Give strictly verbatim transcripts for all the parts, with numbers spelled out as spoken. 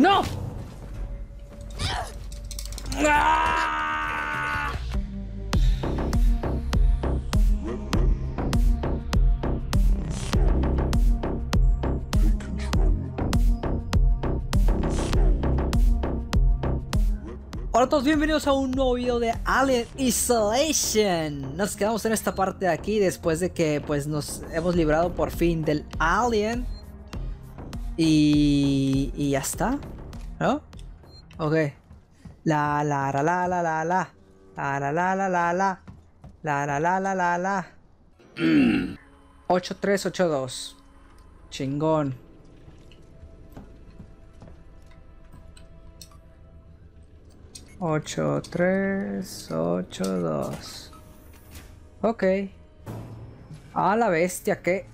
¡No! ¡Ah! Hola a todos, bienvenidos a un nuevo video de Alien Isolation. Nos quedamos en esta parte de aquí después de que pues nos hemos librado por fin del Alien. Y, y ya está, ¿no? Ok. La la la la la la la la la la la la la la la la la la ocho tres ocho dos. Chingón. ocho tres ocho dos. Ok. A la bestia, ¿qué?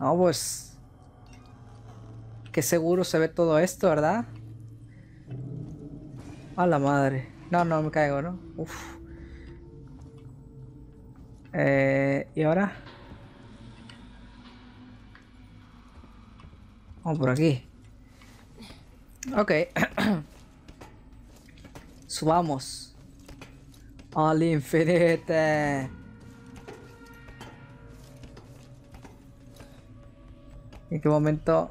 No, pues... Qué seguro se ve todo esto, ¿verdad? A la madre. No, no, me caigo, ¿no? Uf. Eh, ¿Y ahora? Vamos por aquí. Ok. Subamos. Al infinito. ¿En qué momento?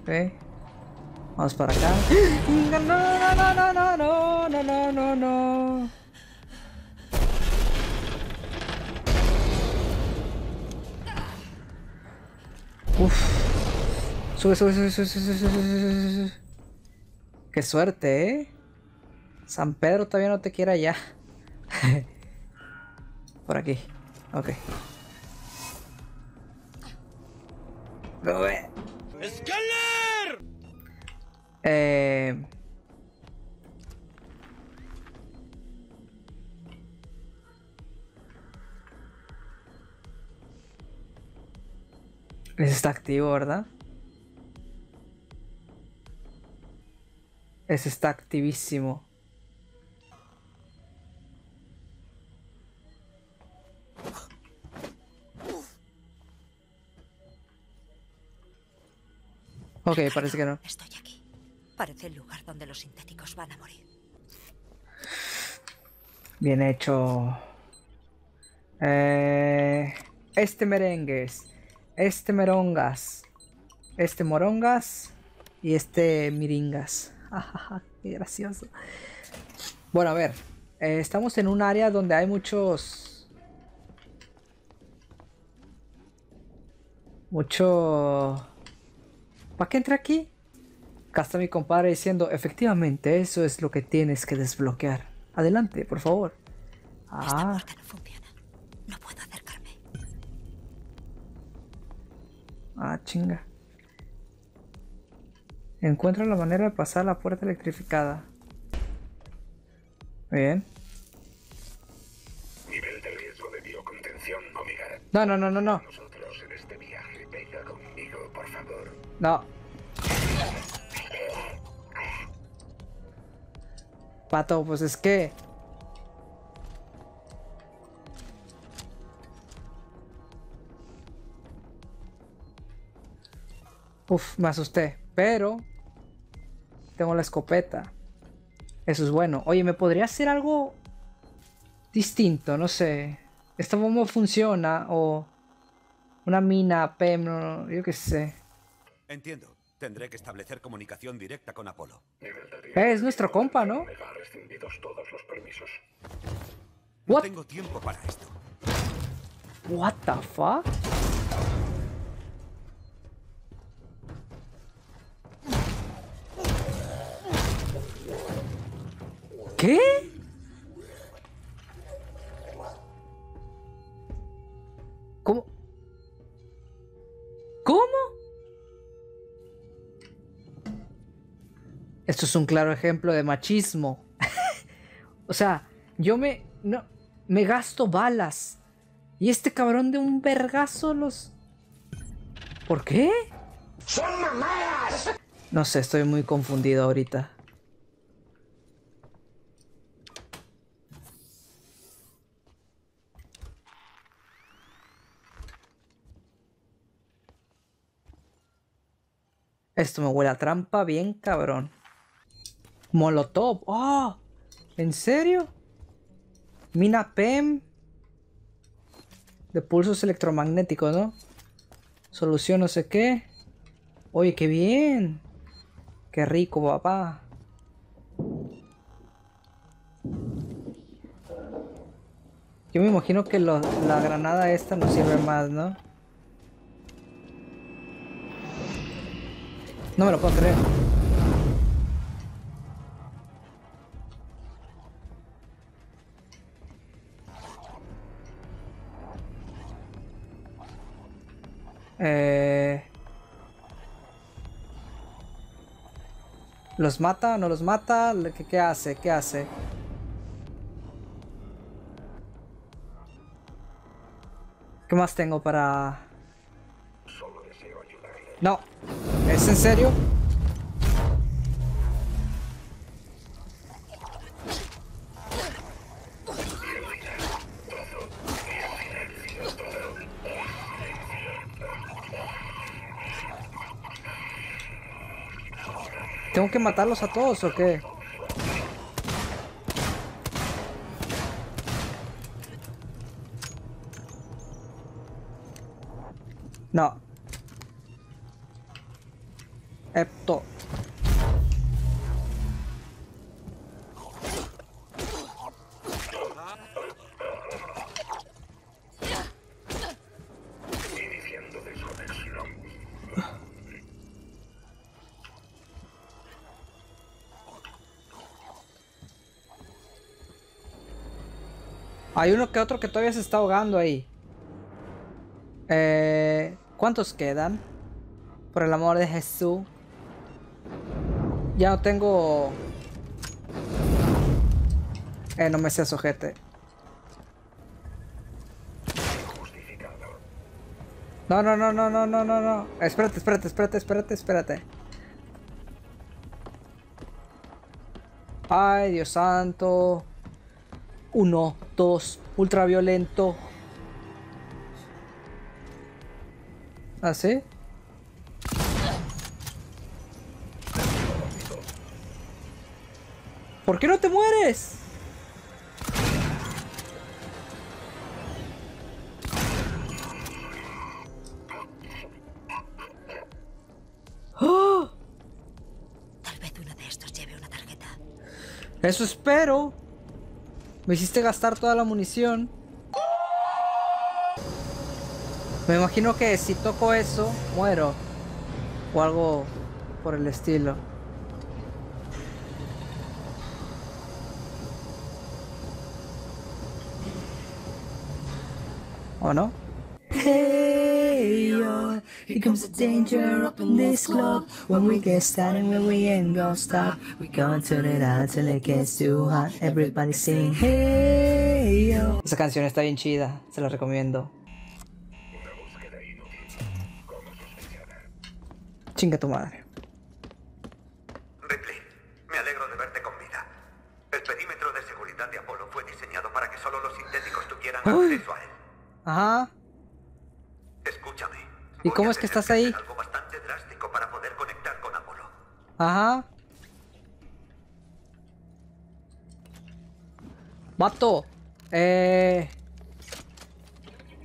Ok. Vamos para acá. No, no, no, no, no, no, no, no, no, no. Uf. Sube, sube, sube, sube, sube, sube, sube, sube. Qué suerte, ¿eh? San Pedro todavía no te quiere allá. Por aquí. Ok. ¡Escalar! Eh... Ese está activo, ¿verdad? Ese está activísimo. Ok, parece que no. Estoy aquí. Parece el lugar donde los sintéticos van a morir. Bien hecho. Eh, este merengues. Este merongas. Este morongas. Y este miringas. Ajaja, qué gracioso. Bueno, a ver. Eh, estamos en un área donde hay muchos... Mucho... ¿Para qué entré aquí? Acá está mi compadre diciendo, efectivamente, eso es lo que tienes que desbloquear. Adelante, por favor. Ah. Esta puerta no funciona. No puedo acercarme. Ah, chinga. Encuentra la manera de pasar a la puerta electrificada. Muy bien. Nivel de riesgo de biocontención, omega. No, no, no, no, no. Nosotros en este viaje, venga conmigo, por favor. No. Pato, pues es que... Uf, me asusté. Pero... Tengo la escopeta. Eso es bueno. Oye, ¿me podría hacer algo... distinto? No sé. ¿Esta bomba funciona? O... una mina, P M, no, yo qué sé. Entiendo. Tendré que establecer comunicación directa con Apolo. Eh, es nuestro compa, ¿no? Me han rescindido todos los permisos. No tengo tiempo para esto. What the fuck? ¿Qué? ¿Cómo? ¿Cómo? Esto es un claro ejemplo de machismo. O sea, yo me no, me gasto balas. Y este cabrón de un vergazo los... ¿Por qué? ¡Son mamadas! No sé, estoy muy confundido ahorita. Esto me huele a trampa bien cabrón. Molotov. ¡Oh! ¿En serio? Mina P E M. De pulsos electromagnéticos, ¿no? Solución no sé qué. Oye, qué bien. Qué rico, papá. Yo me imagino que lo, la granada esta no sirve más, ¿no? No me lo puedo creer. Eh... ¿Los mata? ¿No los mata? ¿Qué, qué hace? ¿Qué hace? ¿Qué más tengo para...? Solo deseo ayudarle. No. ¿Es en serio? ¿Tengo que matarlos a todos o qué? No. Esto. Hay uno que otro que todavía se está ahogando ahí. Eh... ¿Cuántos quedan? Por el amor de Jesús. Ya no tengo... Eh, no me seas ojete. No, no, no, no, no, no, no, no. Espérate, espérate, espérate, espérate, espérate. Ay, Dios santo. Uno, dos, ultraviolento. ¿Ah, sí? ¿Por qué no te mueres? ¡Oh! Tal vez uno de estos lleve una tarjeta. Eso espero. Me hiciste gastar toda la munición. Me imagino que si toco eso, muero. O algo por el estilo. ¿O no? Hey, yo, here comes the danger up in this club. When we get started, when we ain't gonna stop. We gonna turn it out till it gets too hot. Everybody sing, hey, yo. Esa canción está bien chida, se la recomiendo. Chinga tu madre. Ripley, me alegro de verte con vida. El perímetro de seguridad de Apolo fue diseñado para que solo los sintéticos tuvieran Uy. acceso a él. Ajá. Escúchame. ¿Y cómo es que estás ahí? Algo bastante drástico para poder conectar con Apolo. Ajá. Vato, eh,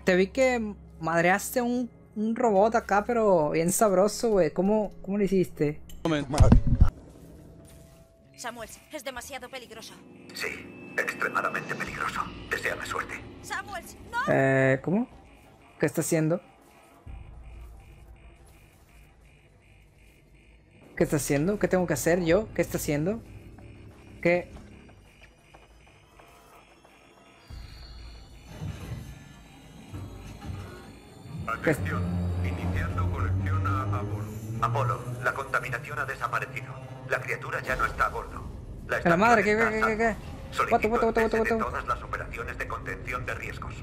te vi que madreaste un Un robot acá, pero bien sabroso, güey. ¿Cómo, ¿Cómo lo hiciste? Samuel, es demasiado peligroso. Sí, extremadamente peligroso. Deseame suerte. Samuel, no. Eh, ¿cómo? ¿Qué está haciendo? ¿Qué está haciendo? ¿Qué tengo que hacer yo? ¿Qué está haciendo? ¿Qué? Atención, iniciando conexión a Apolo. Apolo, la contaminación ha desaparecido. La criatura ya no está a bordo. La, la madre, ¿qué, qué, qué, qué? Solicito voto, voto, voto, voto, voto. Todas las operaciones de contención de riesgos.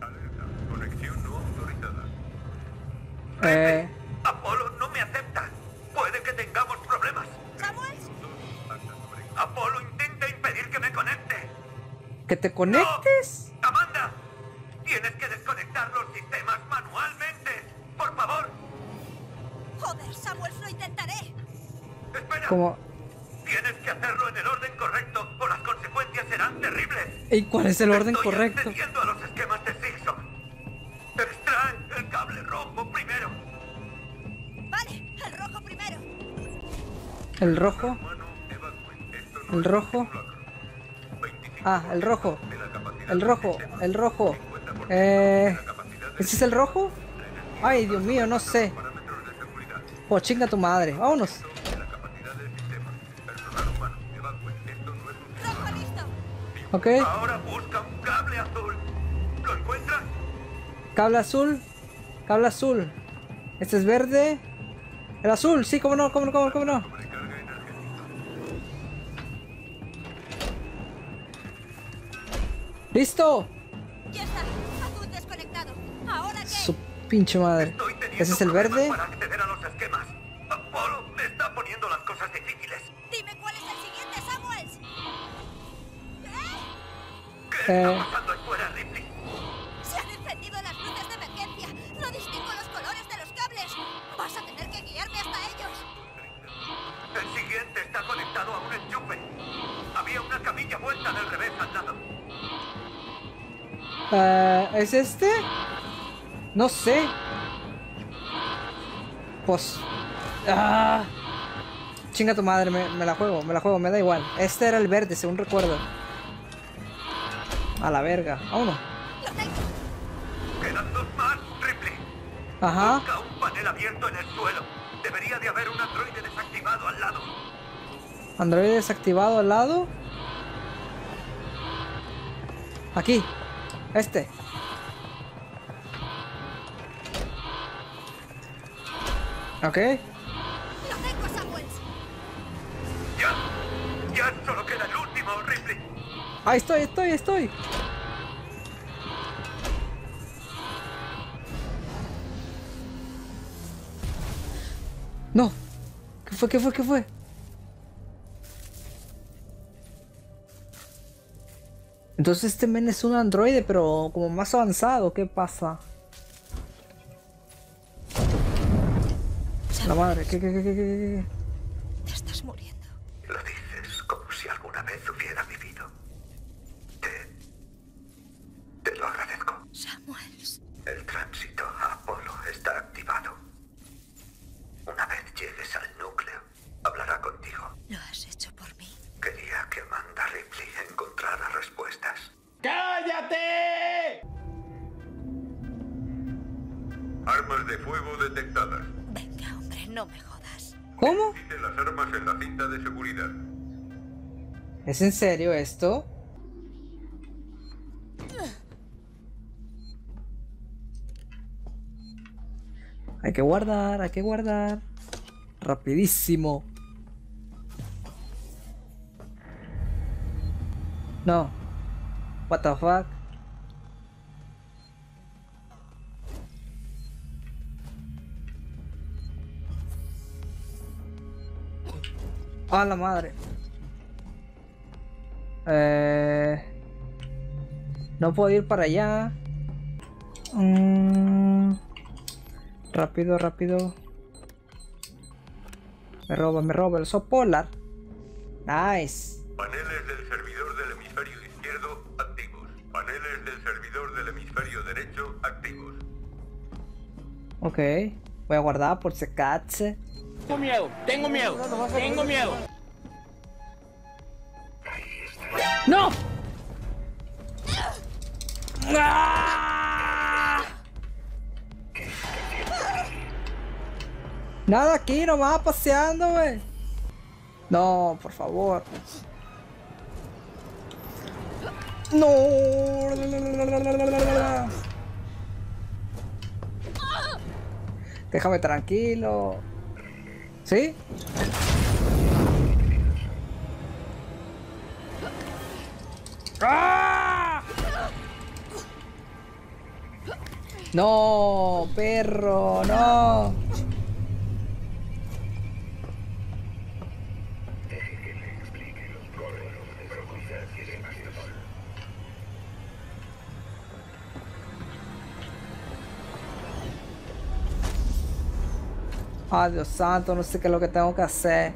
Alerta, conexión no autorizada. Eh... Apolo no me acepta. Puede que tengamos problemas. ¿Samuel? Apolo intenta impedir que me conecte. ¿Que te conectes? No. Tienes que desconectar los sistemas manualmente, por favor. Joder, Samuel. intentaré. Espera. Como... Tienes que hacerlo en el orden correcto o las consecuencias serán terribles. ¿Y cuál es el orden Estoy correcto? Accediendo a los esquemas de Sigson. Extrae el cable rojo primero. Vale, el rojo primero. El rojo. El rojo. Ah, el rojo. El rojo. El rojo. Eh, ¿Ese es el rojo? Ay, Dios mío, no sé. Pues chinga tu madre. Vámonos. Ok. Ahora busca un cable azul. ¿Lo encuentras? Cable azul. Cable azul. Este es verde. El azul, sí, cómo no, cómo no, cómo no, cómo no. ¡Listo! Ya está. Azul desconectado. ¿Ahora qué? Su pinche madre. Ese es el verde. Para acceder a los esquemas. Apolo me está poniendo las cosas difíciles. Dime cuál es el siguiente, Samuels. ¿Qué eh. está pasando ahí fuera, Ripley? Se han encendido las luces de emergencia. No distingo los colores de los cables. Vas a tener que guiarme hasta ellos. El siguiente está conectado a un enchufe. Había una camilla vuelta del revés al lado. Uh, ¿Es este? No sé. Pues... Ah. Chinga tu madre, me, me la juego, me la juego, me da igual. Este era el verde, según recuerdo. A la verga. Oh, no. Quedan dos más, Ripley. Ajá. Busca un panel abierto en el suelo. Debería de haber un androide desactivado al lado. ¿Androide desactivado al lado? Aquí. Este. Ok. Lo tengo, Samuels. Ya. Ya solo queda el último, Ripley. Ahí estoy, estoy, estoy. No. ¿Qué fue? ¿Qué fue? ¿Qué fue? Entonces este men es un androide, pero como más avanzado, ¿qué pasa? La madre, ¿qué, qué, qué, qué, qué? Te estás muriendo. Lo dices como si alguna vez hubiera vivido. Te... Te lo agradezco. Samuels. El tránsito a Apolo está activado. Una vez llegues al núcleo, hablará contigo. Lo has hecho por mí. Quería que Amanda Ripley encontrara respuestas. ¡Cállate! Armas de fuego detectadas. Venga, hombre, no me jodas. ¿Cómo? Necesite las armas en la cinta de seguridad. ¿Es en serio esto? Hay que guardar, hay que guardar. Rapidísimo. No. What the fuck? A la madre. Eh... No puedo ir para allá. Mm... Rápido, rápido. Me roba, me roba el sol polar. Nice. Paneles del servidor del hemisferio izquierdo activos. Paneles del servidor del hemisferio derecho activos. Ok. Voy a guardar por si acaso. Tengo miedo, tengo miedo, tengo miedo. ¡No! ¡Ah! Nada aquí, nomás paseando, wey. No, por favor. No. Déjame tranquilo. ¿Sí? ¡Ah! No, perro, no. Padre Dios santo, no sé qué es lo que tengo que hacer.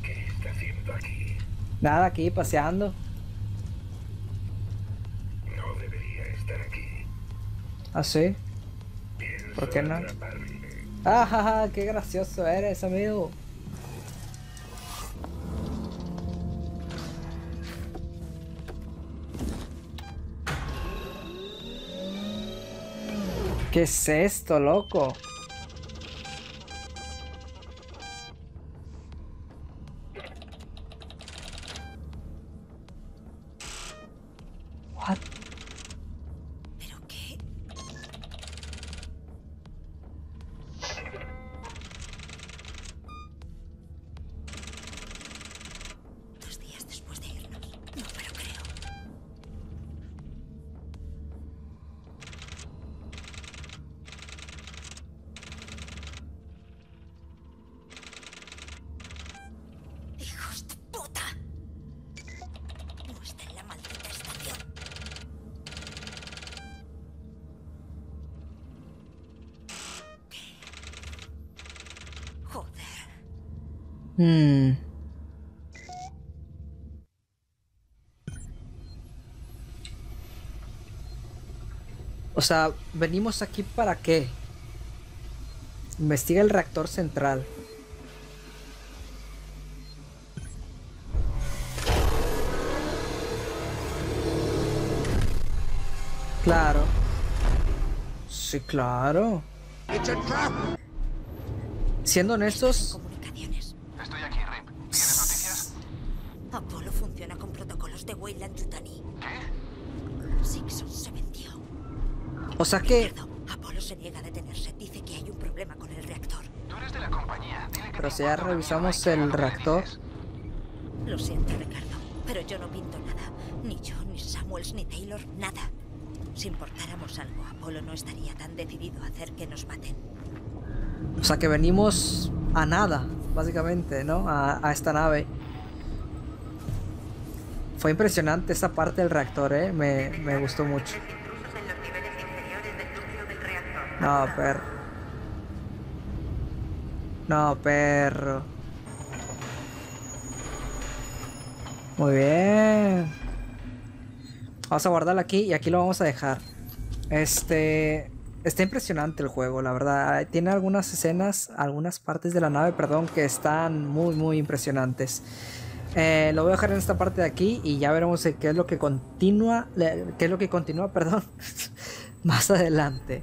¿Qué está haciendo aquí? Nada, aquí, paseando. No debería estar aquí. ¿Ah, sí? Pienso ¿por qué no? ¡Ah, ja, ja! ¡Qué gracioso eres, amigo! ¿Qué es esto, loco? What? ¿Pero qué? Dos días después de irnos. No me lo creo. Hmm. O sea, ¿venimos aquí para qué? Investiga el reactor central. Claro. Sí, claro. Siendo honestos... Apolo funciona con protocolos de Weyland Yutani. ¿Qué? Sixon se vendió. O sea que... Apolo se niega a detenerse. Dice que hay un problema con el reactor. Tú eres de la compañía. Dile que... Pero si ya revisamos el reactor. Lo siento, Ricardo, pero yo no pinto nada. Ni yo, ni Samuels, ni Taylor, nada. Si importáramos algo, Apolo no estaría tan decidido a hacer que nos maten. O sea que venimos a nada, básicamente, ¿no? A, a esta nave. Fue impresionante esa parte del reactor, eh. Me, me gustó mucho. No, perro. No, perro. Muy bien. Vamos a guardarla aquí y aquí lo vamos a dejar. Este... Está impresionante el juego, la verdad. Tiene algunas escenas, algunas partes de la nave, perdón, que están muy, muy impresionantes. Eh, lo voy a dejar en esta parte de aquí y ya veremos qué es lo que continúa, qué es lo que continúa, perdón, más adelante.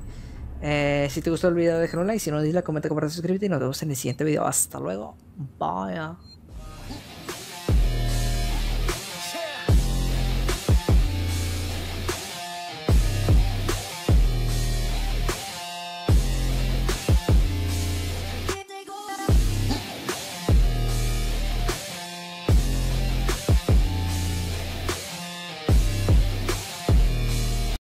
Eh, si te gustó el video, déjalo un like, si no, dile, comenta, comparte, suscríbete y nos vemos en el siguiente video. Hasta luego, bye.